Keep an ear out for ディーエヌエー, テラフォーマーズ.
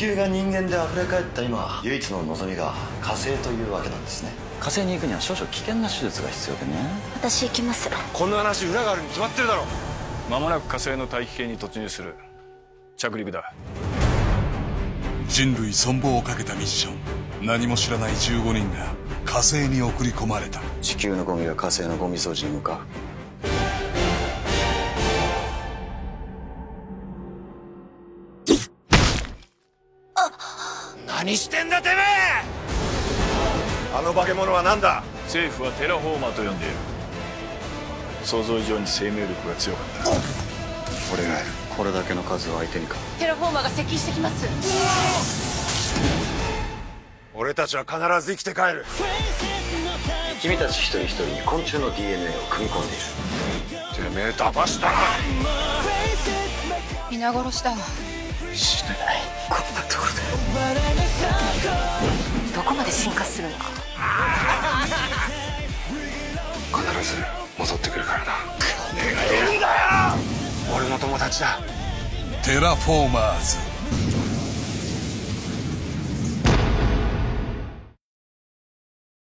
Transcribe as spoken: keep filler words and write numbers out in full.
球が人間であふれ返った今、唯一の望みが火星というわけなんですね。火星に行くには少々危険な手術が必要でね。私行きます。こんな話裏があるに決まってるだろ。間もなく火星の大気圏に突入する。着陸だ。人類存亡をかけたミッション。何も知らないじゅうごにんが火星に送り込まれた。地球のゴミが火星のゴミ掃除に向かう。何してんだてめえ。あの化け物は何だ。政府はテラフォーマーと呼んでいる。想像以上に生命力が強かった。俺がいる。これだけの数を相手にか。テラフォーマーが接近してきます。俺たちは必ず生きて帰る。君たち一人一人に昆虫の ディーエヌエー を組み込んでいる。てめえ騙したな。皆殺しだわ。死ねない。こんなところでどこまで進化するのか。必ず戻ってくるからな。俺の友達だ。テラフォーマーズ。